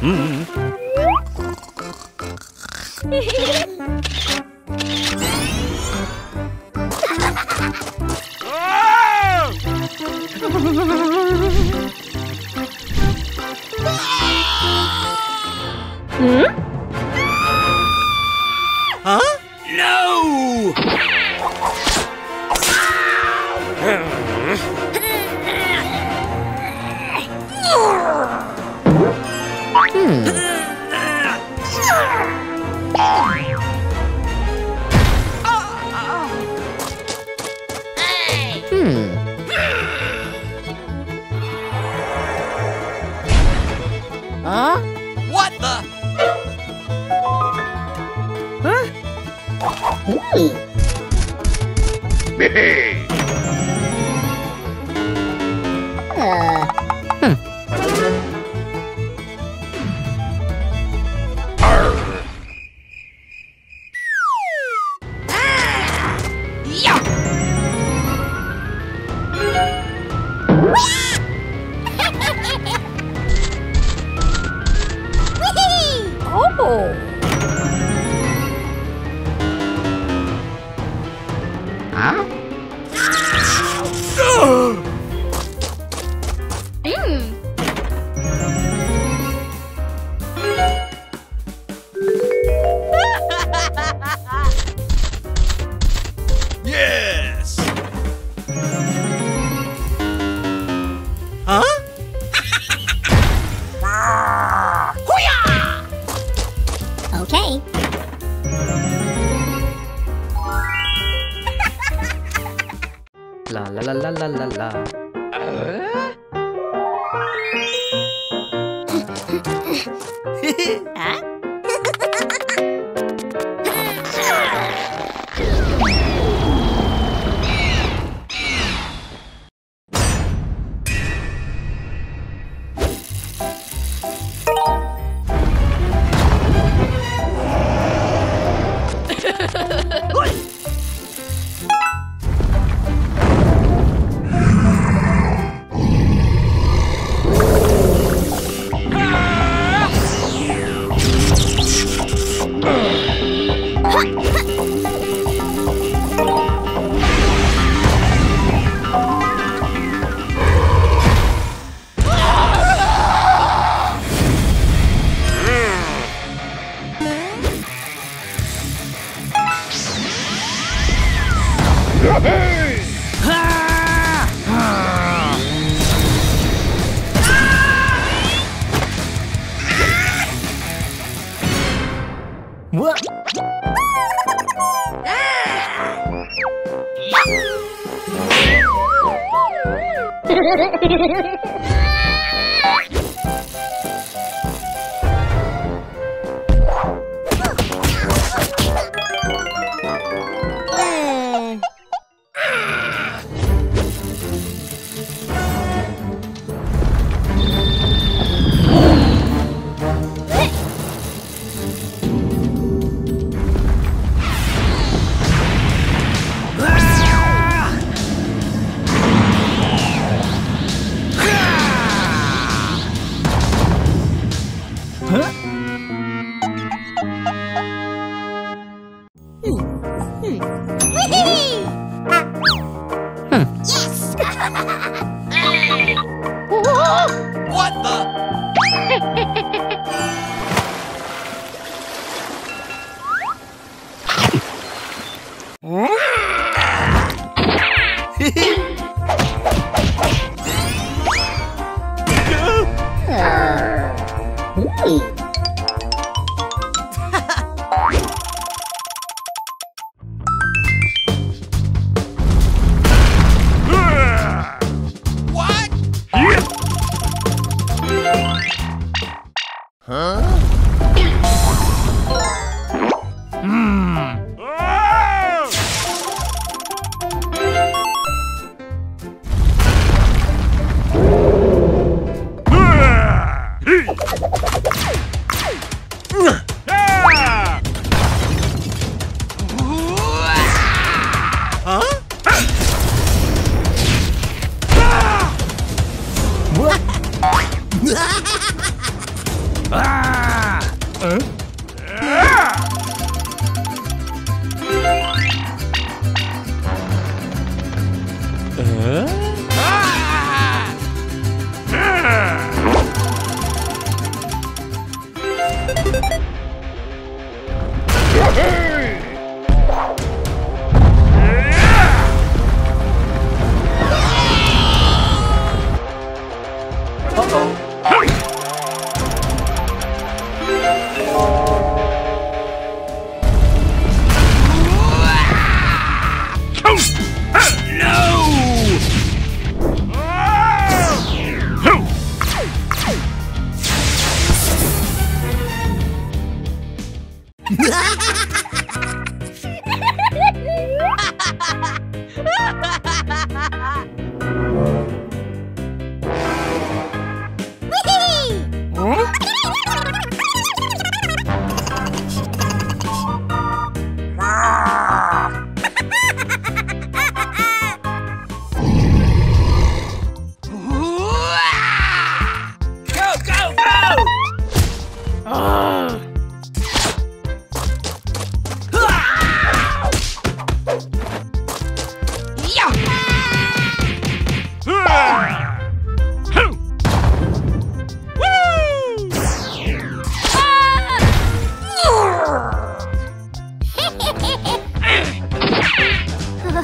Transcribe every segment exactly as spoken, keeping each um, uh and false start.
Huh? Mmm.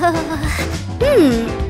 Hmm. Ah!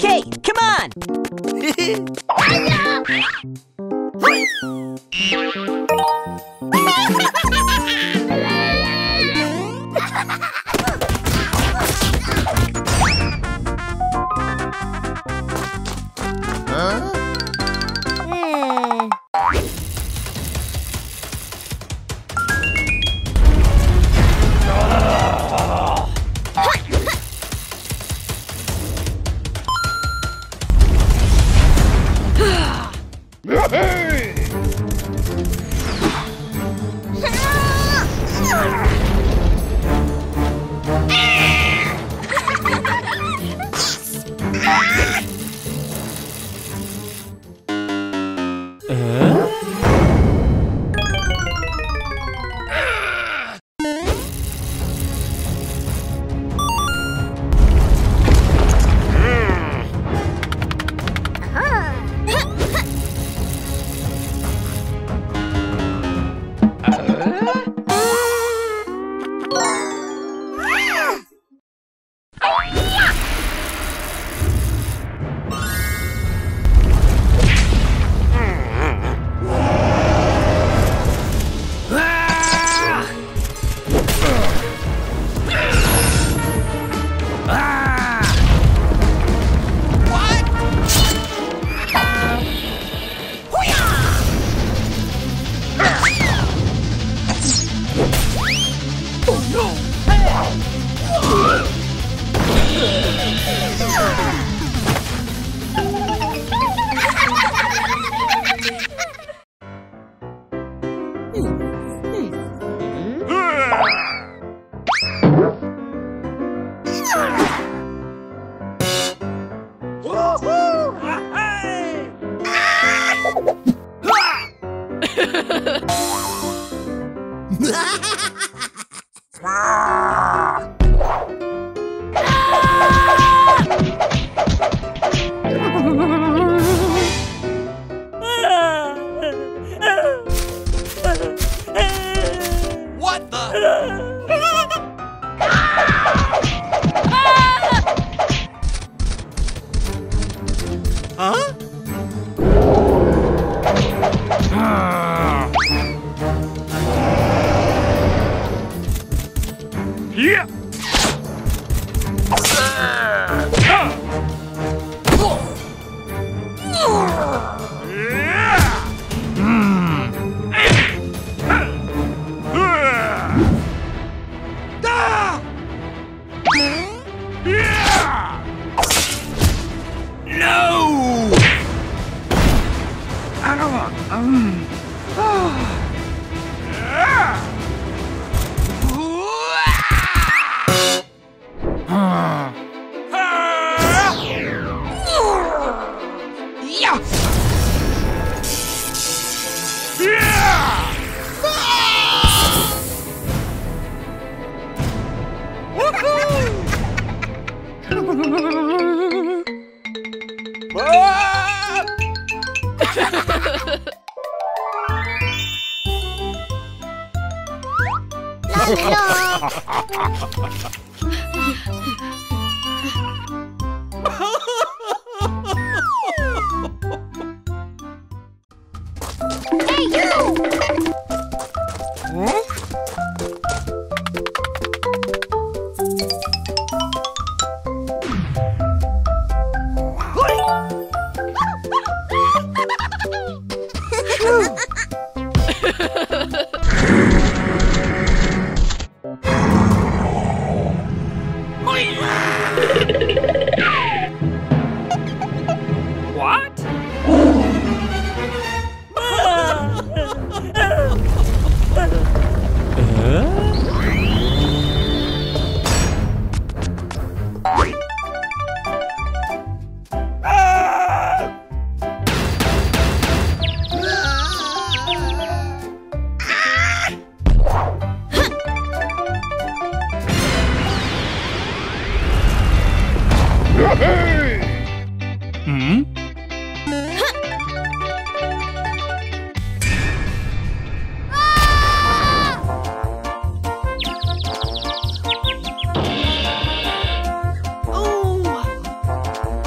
Okay, come on! Huh?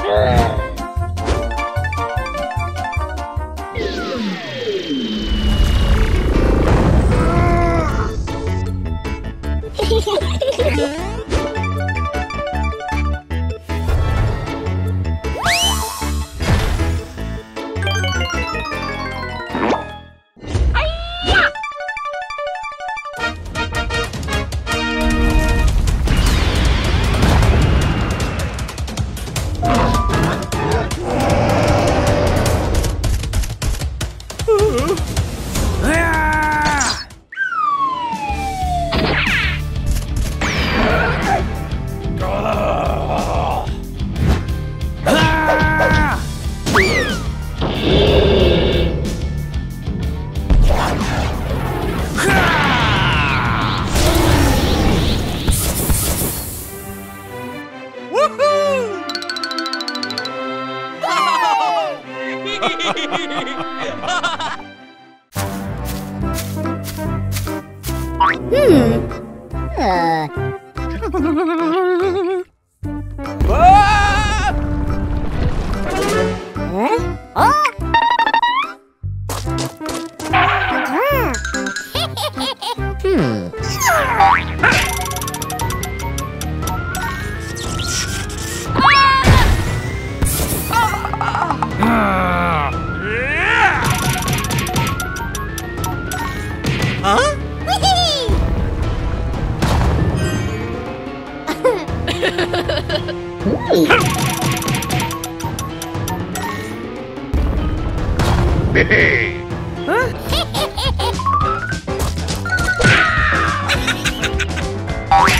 Yeah. hmm. Uh. Ah! Huh? Oh!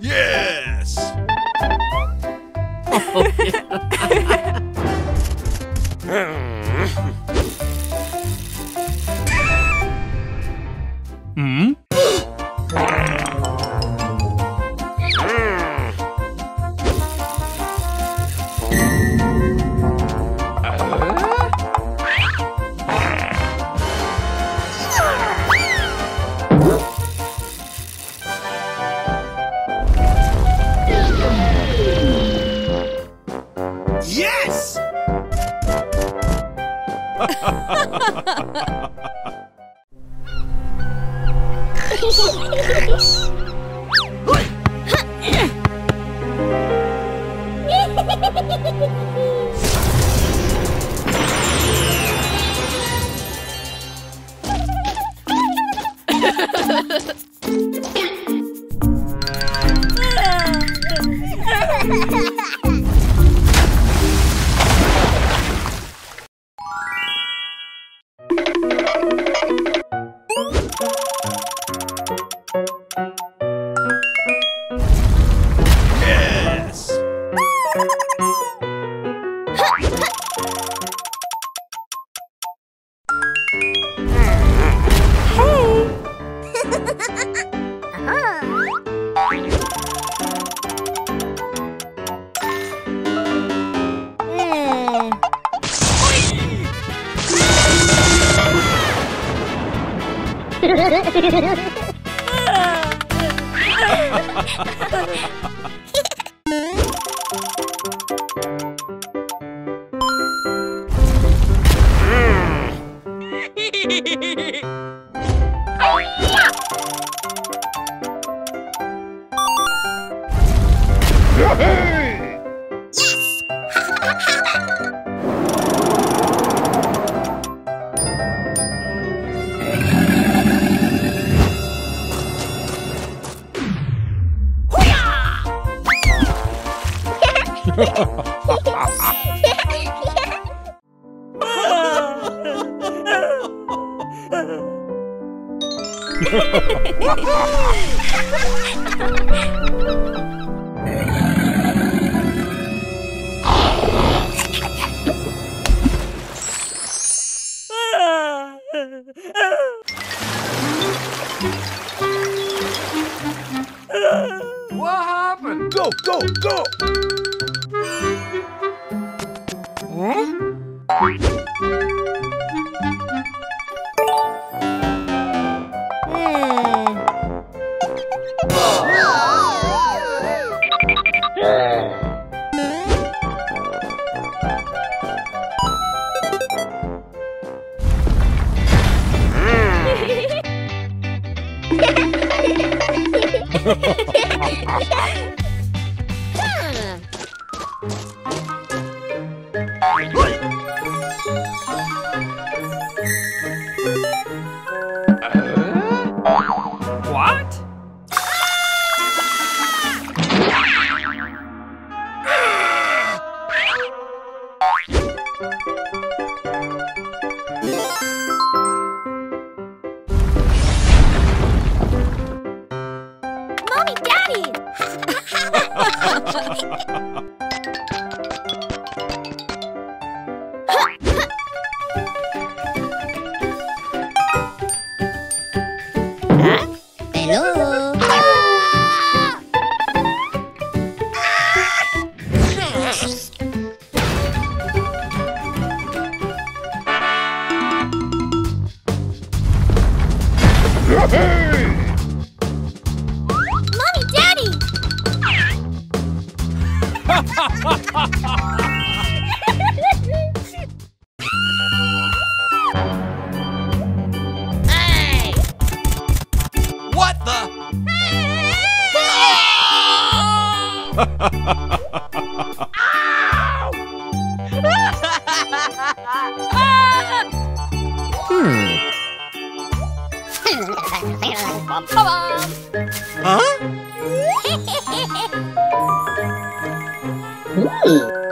Yes. Oh, yeah. Hmm? Huh? Huh?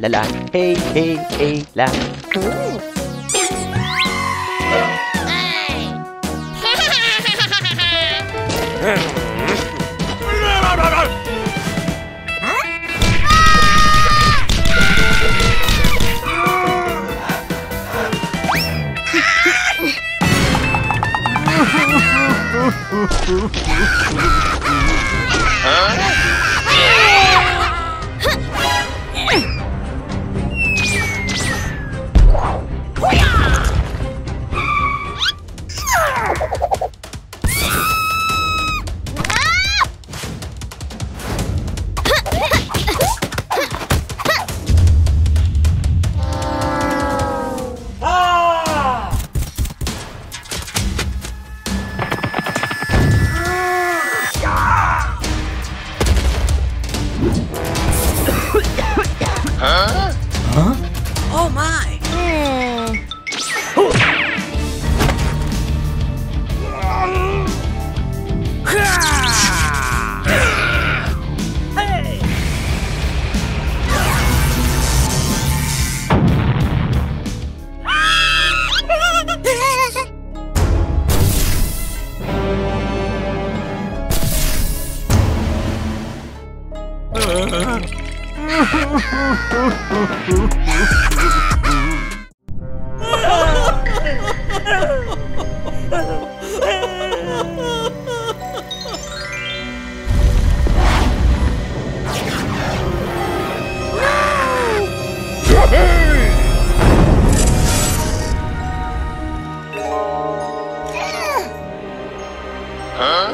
La la, hey, hey, hey, la. Ooh.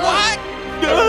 What?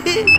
Ah!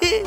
Hey!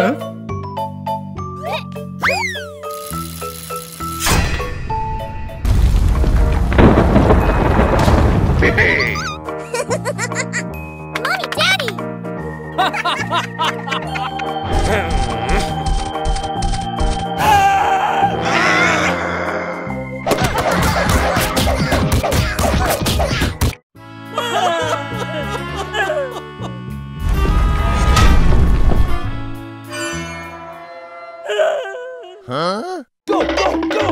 Huh? Mommy, Daddy! Huh? Go, go, go!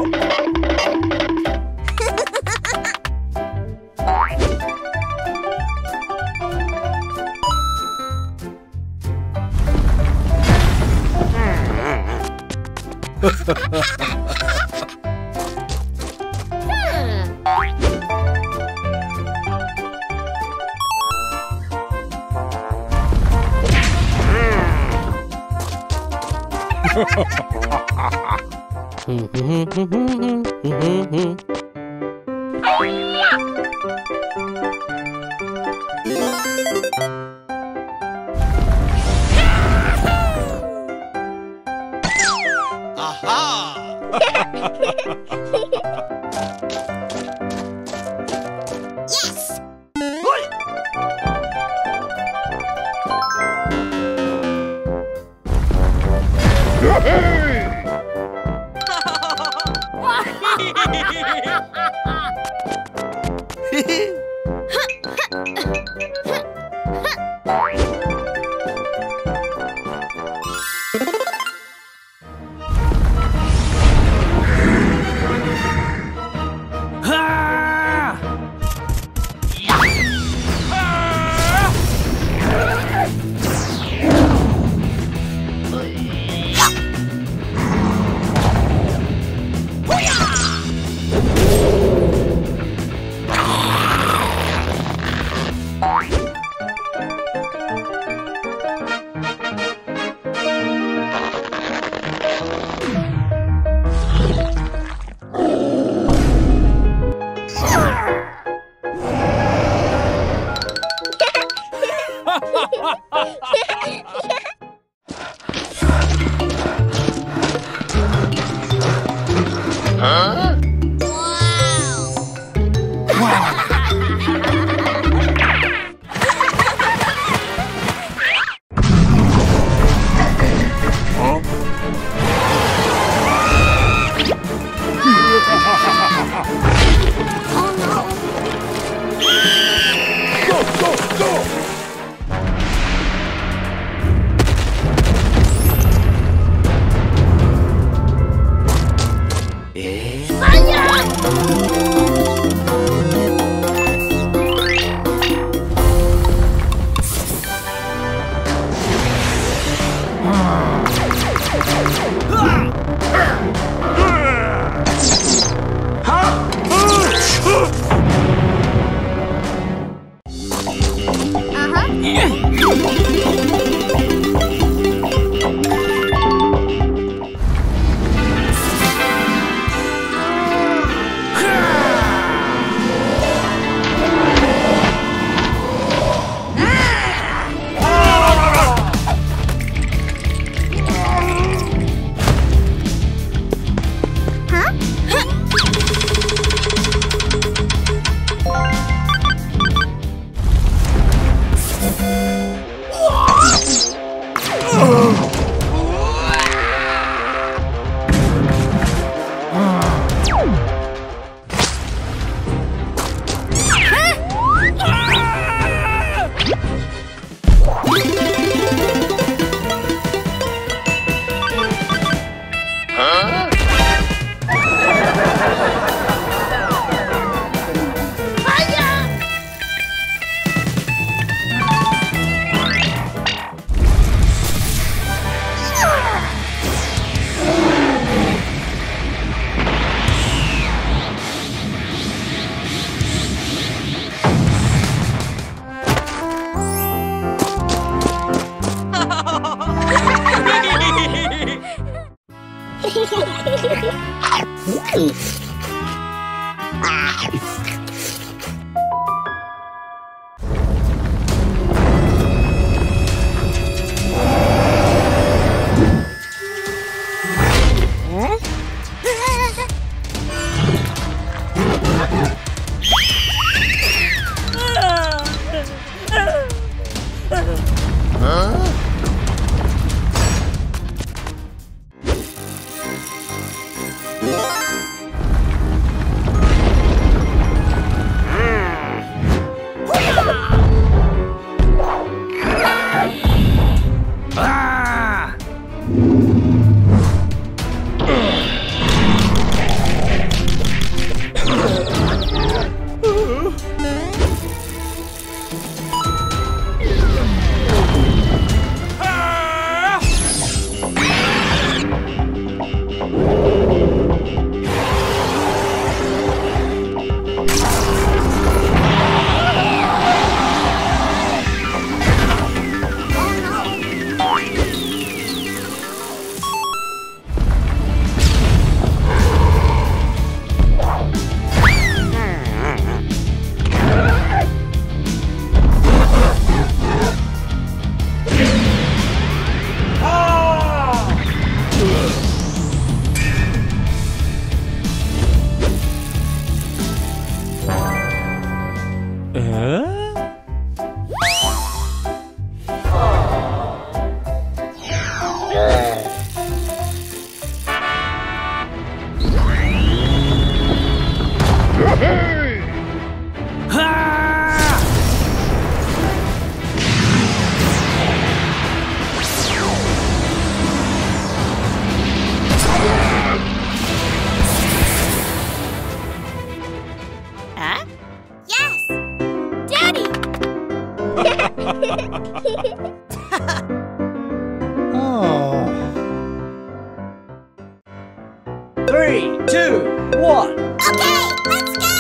Three, two, one. Okay, let's go!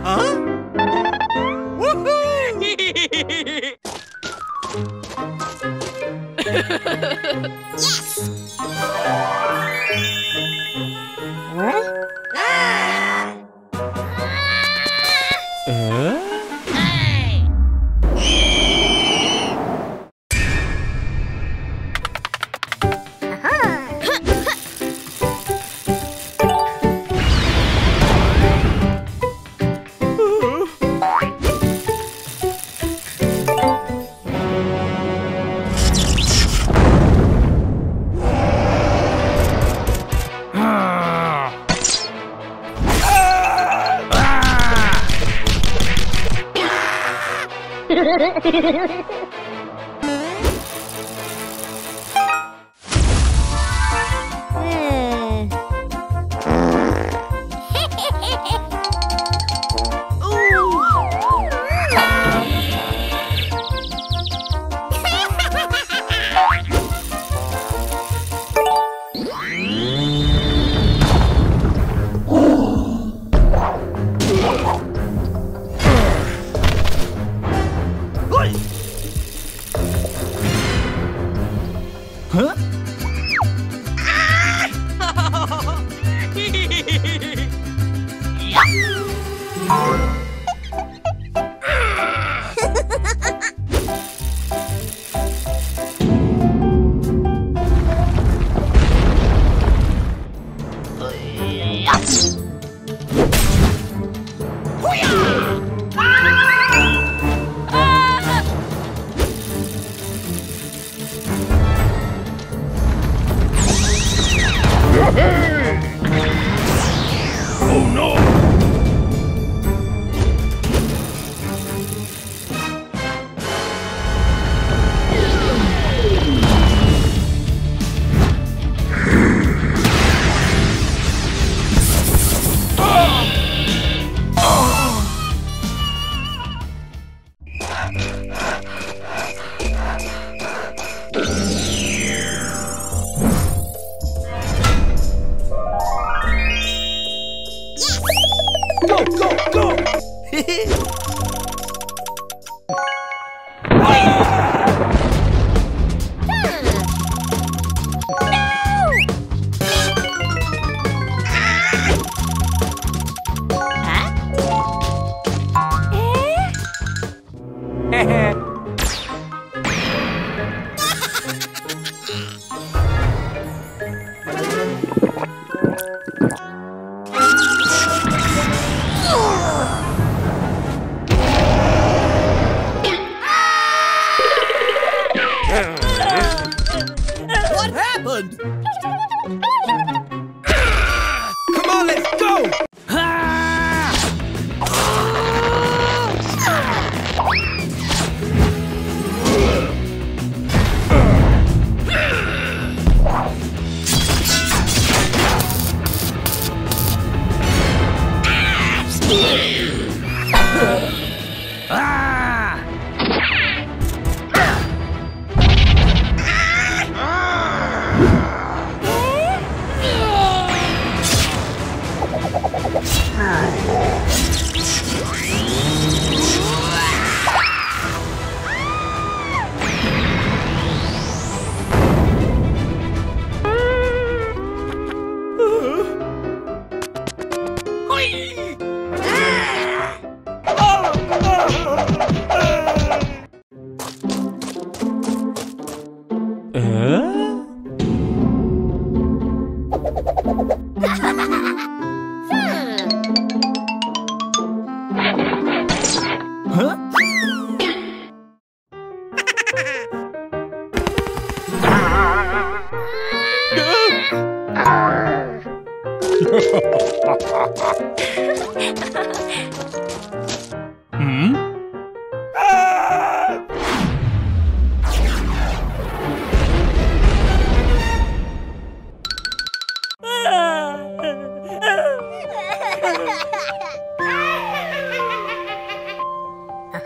Huh? Woohoo! Yes! Huh?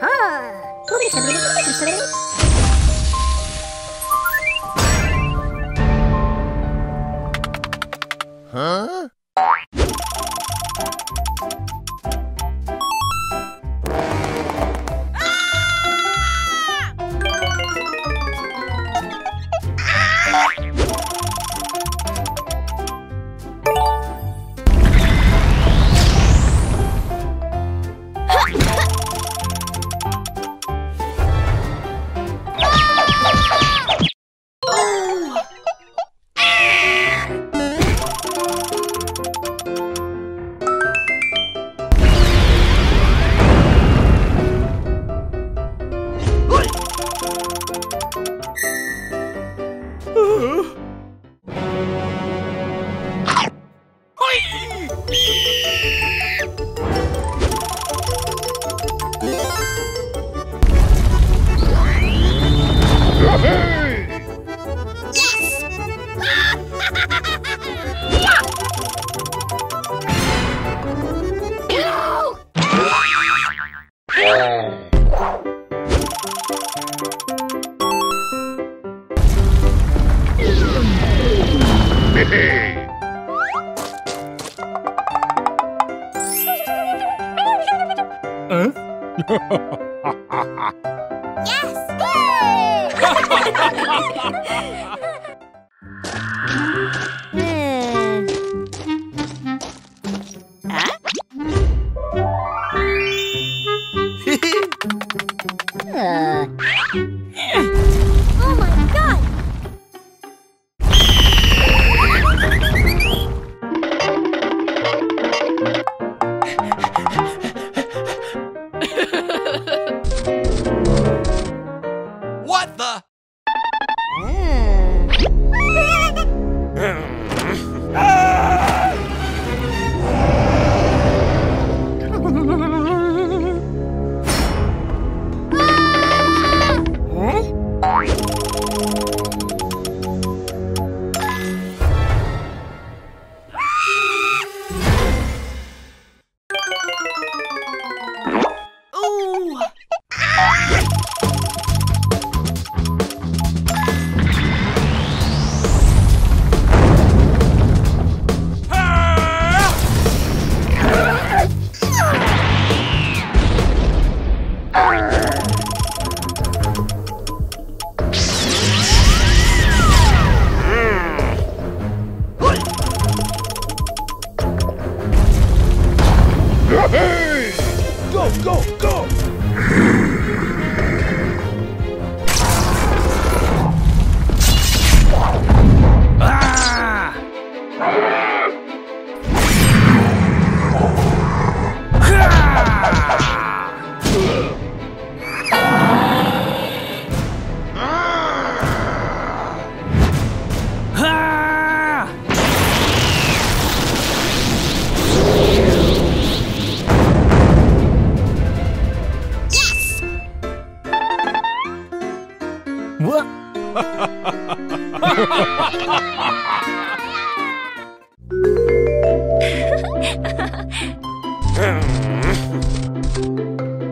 Aha! Huh. Huh? Yes! Hmm. Huh? uh. Oh my God! What the?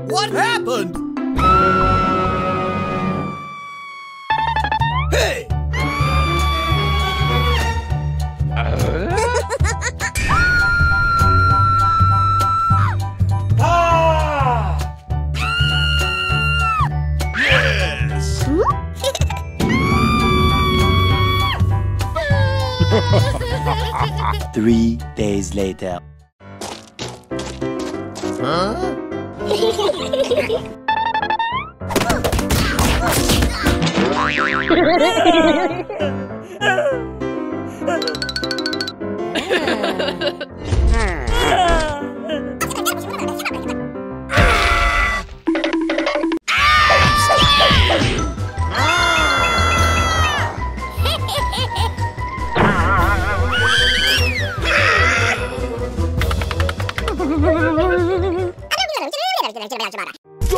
What happened? Hey! Three days later. Huh?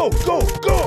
Go, go, go!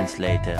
moments later.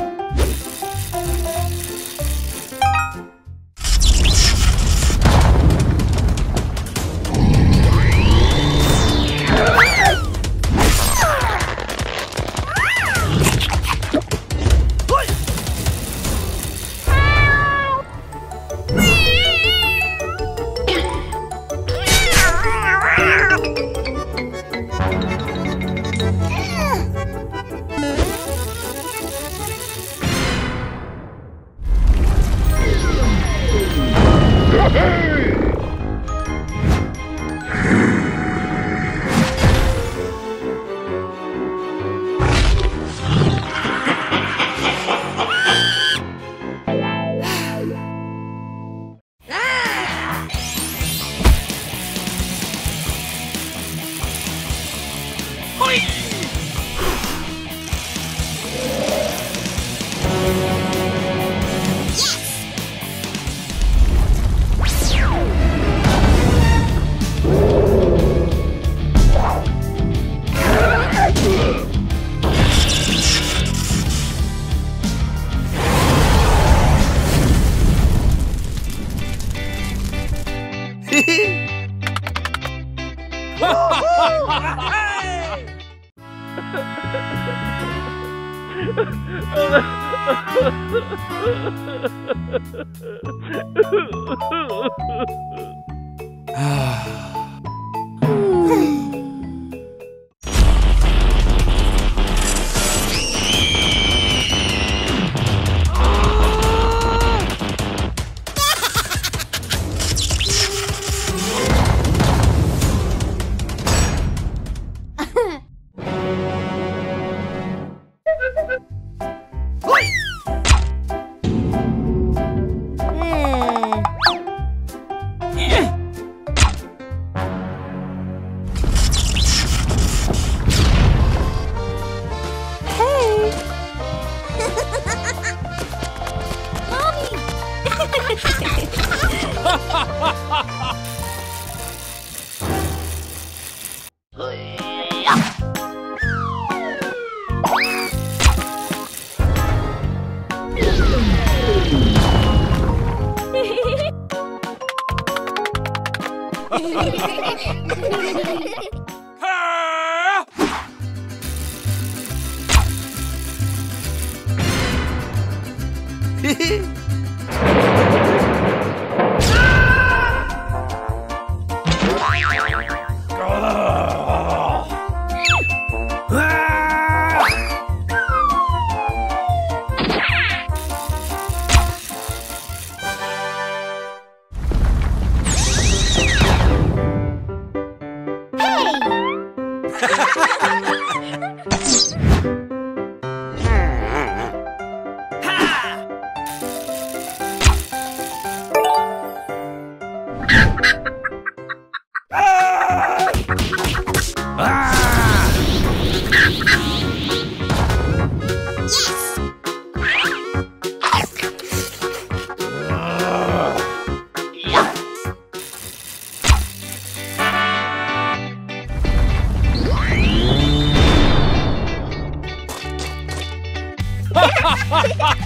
Ah!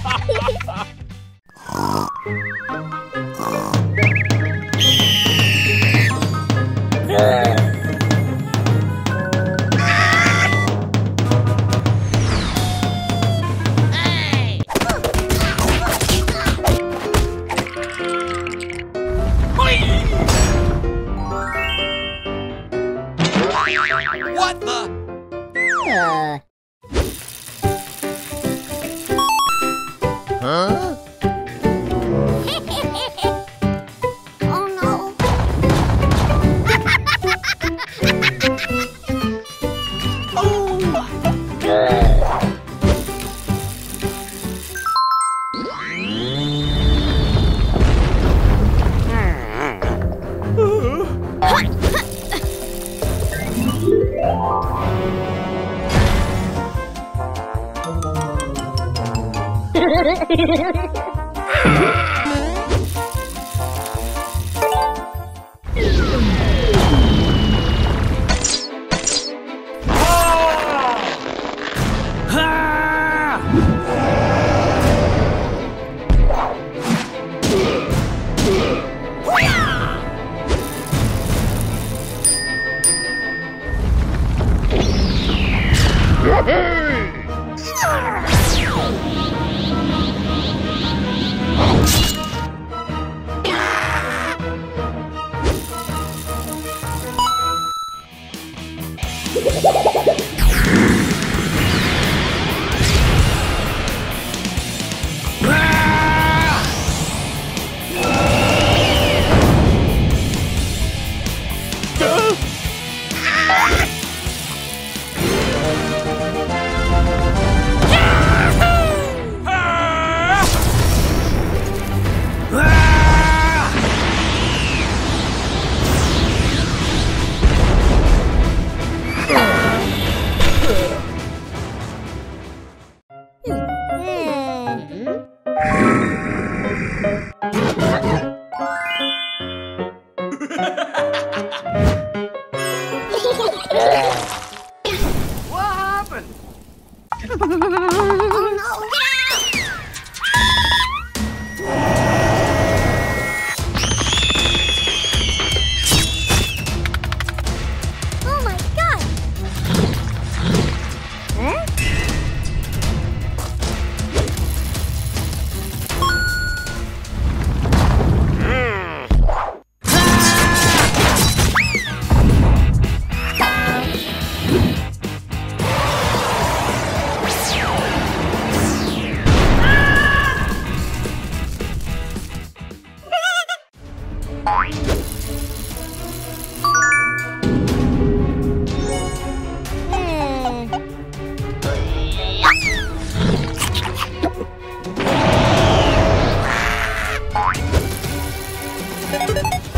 Thank you.